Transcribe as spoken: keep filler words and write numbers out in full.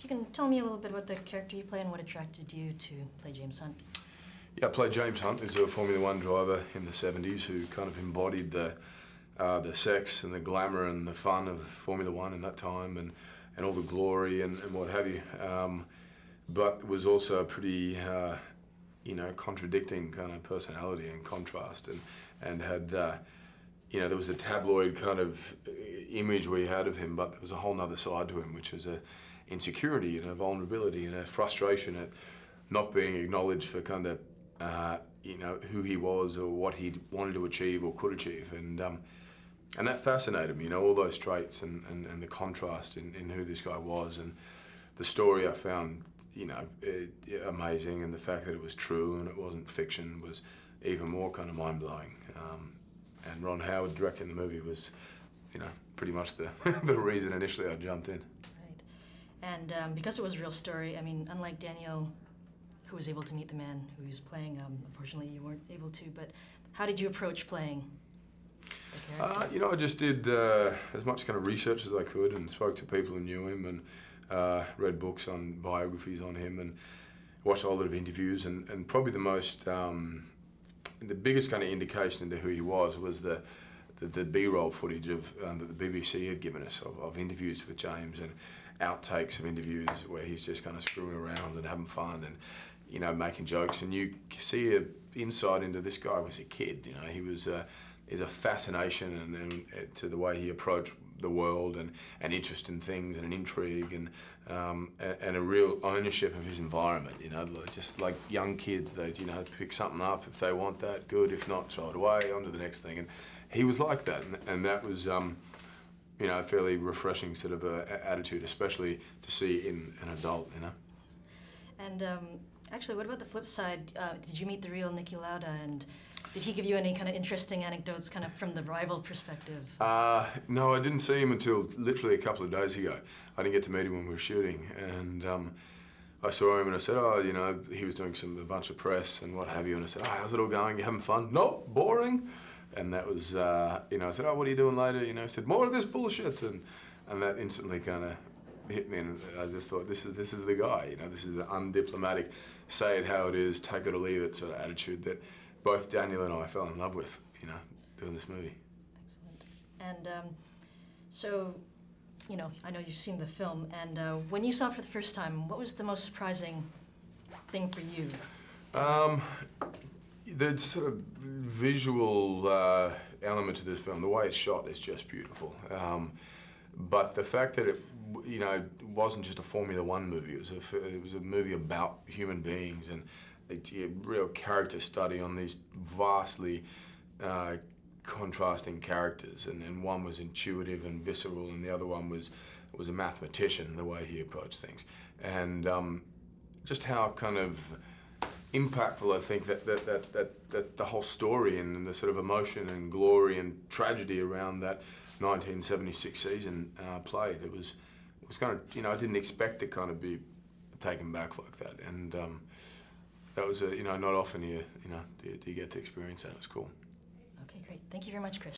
If you can tell me a little bit about the character you play and what attracted you to play James Hunt. Yeah, I played James Hunt, who's a Formula One driver in the seventies who kind of embodied the uh, the sex and the glamour and the fun of Formula One in that time, and, and all the glory and, and what have you. Um, but was also a pretty, uh, you know, contradicting kind of personality and contrast, and, and had, uh, you know, there was a tabloid kind of image we had of him, but there was a whole nother side to him, which was a insecurity and a vulnerability and a frustration at not being acknowledged for kind of Uh, you know, who he was or what he wanted to achieve or could achieve. And um, and that fascinated me, you know, all those traits and, and, and the contrast in, in who this guy was. And the story I found, you know, it, it, amazing, and the fact that it was true and it wasn't fiction was even more kind of mind-blowing. Um, and Ron Howard directing the movie was, you know, pretty much the, the reason initially I jumped in. Right. And um, because it was a real story, I mean, unlike Daniel, who was able to meet the man who was playing. Um, unfortunately, you weren't able to, but how did you approach playing the character? Uh, you know, I just did uh, as much kind of research as I could and spoke to people who knew him, and uh, read books on biographies on him and watched a whole lot of interviews. And, and probably the most, um, the biggest kind of indication into who he was was the the, the B-roll footage of um, that the B B C had given us of, of interviews with James, and outtakes of interviews where he's just kind of screwing around and having fun and, you know, making jokes. And you see an insight into this guy was a kid. You know, he was a, is a fascination and, and to the way he approached the world, and an interest in things and an intrigue, and um, and a real ownership of his environment. You know, just like young kids, they you know pick something up if they want that, good. If not, throw it away, on to the next thing. And he was like that, and, and that was um, you know, a fairly refreshing sort of uh, attitude, especially to see in an adult. You know, and. Um Actually, what about the flip side? Uh, did you meet the real Nicky Lauda, and did he give you any kind of interesting anecdotes kind of from the rival perspective? Uh, no, I didn't see him until literally a couple of days ago. I didn't get to meet him when we were shooting, and um, I saw him and I said, oh, you know, he was doing some a bunch of press and what have you, and I said, oh, how's it all going? You having fun? No, boring. And that was, uh, you know, I said, oh, what are you doing later? You know, he said, more of this bullshit, and, and that instantly kind of hit me, and I just thought, this is this is the guy. You know, this is the undiplomatic, say it how it is, take it or leave it sort of attitude that both Daniel and I fell in love with, you know, doing this movie. Excellent. And um, so, you know, I know you've seen the film, and uh, when you saw it for the first time, what was the most surprising thing for you? Um, the sort of visual uh, element to this film, the way it's shot is just beautiful. Um, but the fact that it you know, it wasn't just a Formula One movie. It was a, it was a movie about human beings, and it's a real character study on these vastly uh, contrasting characters. And, and one was intuitive and visceral, and the other one was was a mathematician, the way he approached things. And um, just how kind of impactful, I think, that that, that, that that the whole story and the sort of emotion and glory and tragedy around that nineteen seventy-six season uh, played. It was. It was kind of, you know, I didn't expect to kind of be taken back like that, and um, that was, a, you know, not often you, you know, do you, do you get to experience that. It was cool. Okay, great. Thank you very much, Chris.